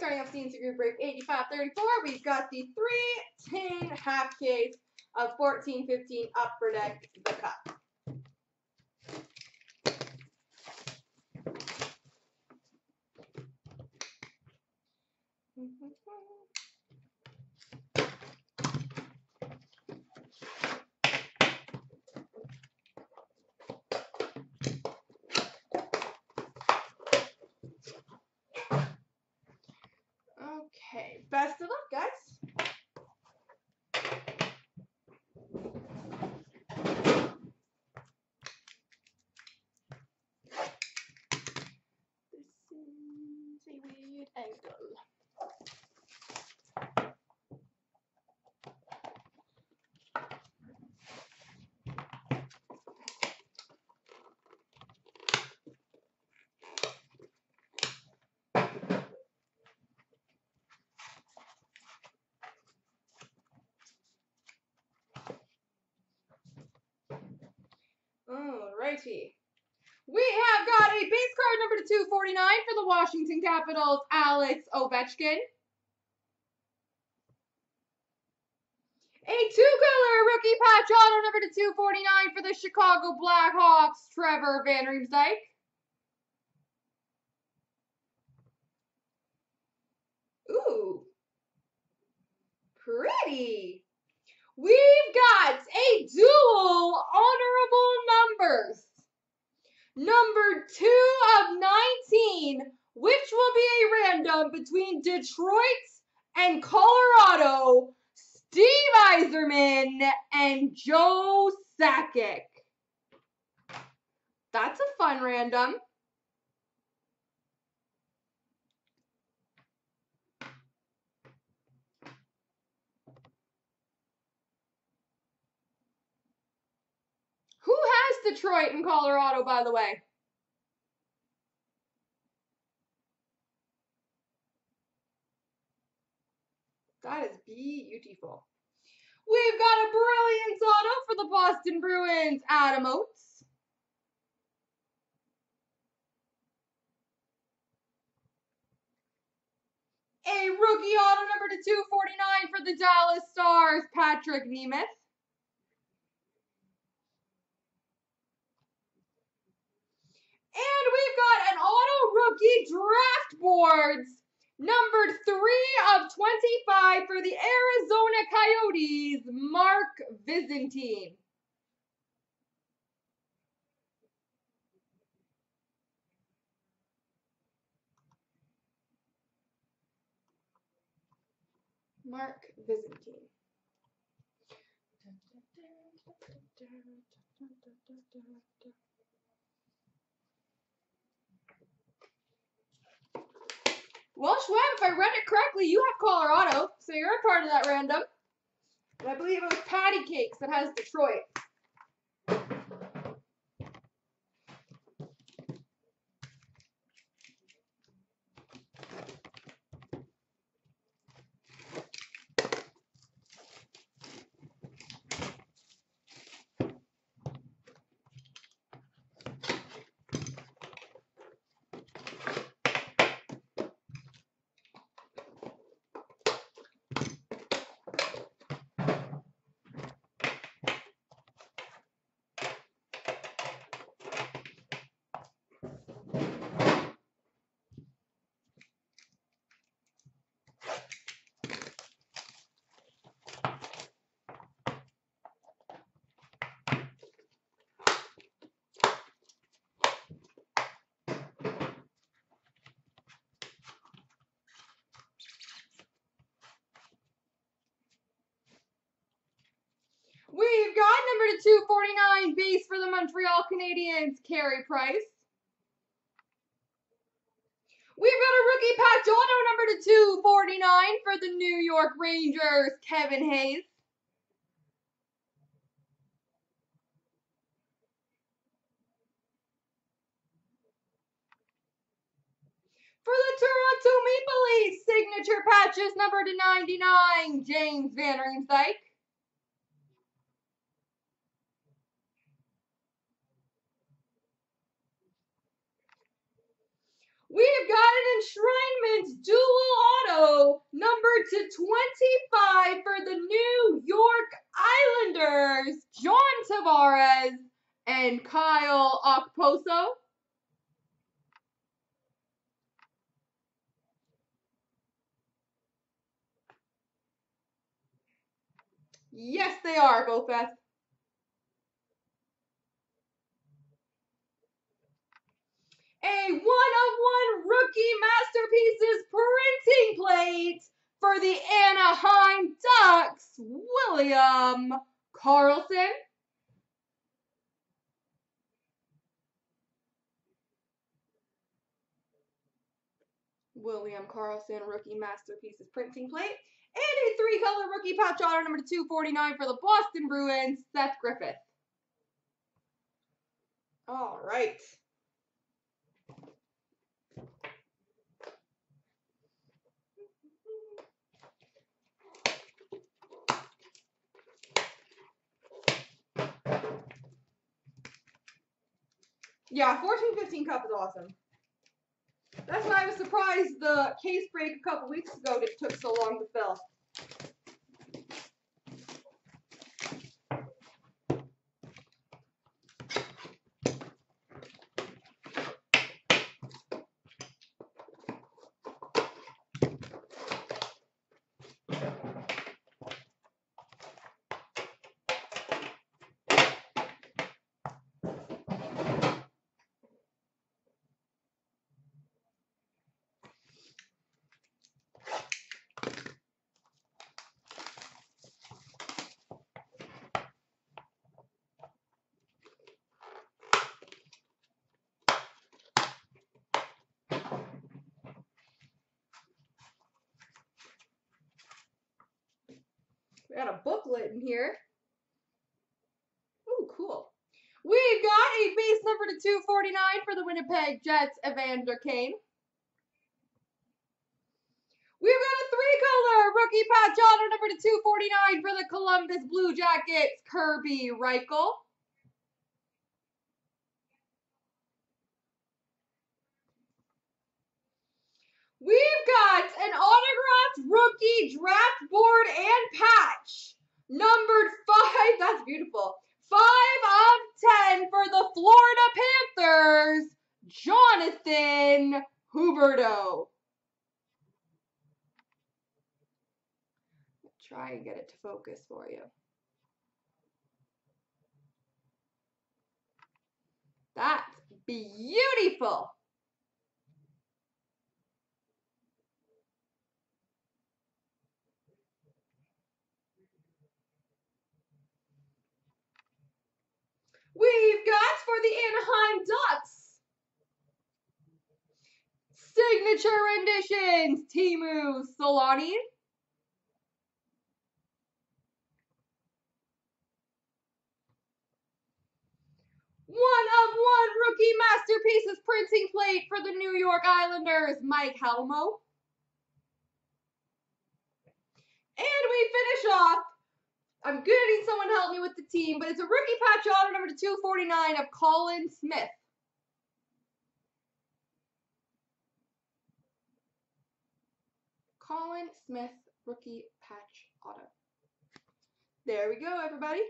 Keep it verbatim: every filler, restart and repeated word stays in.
starting off the Instagram break eighty-five thirty-four. We've got the three ten half case of fourteen fifteen Upper Deck, the Cup. Okay, best of luck, guys. Righty. We have got a base card number to two forty-nine for the Washington Capitals, Alex Ovechkin. A two-color rookie patch auto number to two forty-nine for the Chicago Blackhawks, Trevor Van Riemsdyk. Ooh. Pretty. We've got a dual honorable numbers. Number two of nineteen, which will be a random between Detroit and Colorado, Steve Yzerman and Joe Sakic. That's a fun random. Who has Detroit and Colorado, by the way? That is beautiful. We've got a brilliant auto for the Boston Bruins, Adam Oates. A rookie auto number to two forty-nine for the Dallas Stars, Patrick Nemeth. And we've got an auto rookie draft boards, numbered three of twenty-five for the Arizona Coyotes, Mark Visentin. Mark Visentin. Well, Schwab, if I read it correctly, you have Colorado, so you're a part of that random. And I believe it was Patty Cakes that has Detroit. We've got number two forty-nine base for the Montreal Canadiens, Carey Price. We've got a rookie patch auto number two forty-nine for the New York Rangers, Kevin Hayes. For the Toronto Maple Leafs, signature patches number ninety-nine, James Van Riemsdyk. We've got an enshrinement dual to twenty-five for the New York Islanders, John Tavares and Kyle Okposo. Yes, they are, Bofeth. A one-of-one rookie masterpieces printing plate for the Anaheim Ducks, William Karlsson. William Karlsson, rookie masterpieces printing plate. And a three-color rookie patch auto number two forty-nine for the Boston Bruins, Seth Griffith. All right. Yeah, fourteen fifteen Cup is awesome. That's why I was surprised the case break a couple weeks ago that took so long to fill. We got a booklet in here. Oh, cool. We got a base number to two forty-nine for the Winnipeg Jets, Evander Kane. We've got a three-color rookie patch auto number to two forty-nine for the Columbus Blue Jackets, Kirby Reichel. We've got an autographed rookie draft board and patch, numbered five, that's beautiful, five of ten for the Florida Panthers, Jonathan Huberdeau. Try and get it to focus for you. That's beautiful. We've got for the Anaheim Ducks, signature renditions, Teemu Selanne. One of one rookie masterpieces printing plate for the New York Islanders, Mike Halmo. And we finish off. I'm going to need someone to help me with the team, but it's a rookie patch auto number two forty-nine of Colin Smith. Colin Smith, rookie patch auto. There we go, everybody.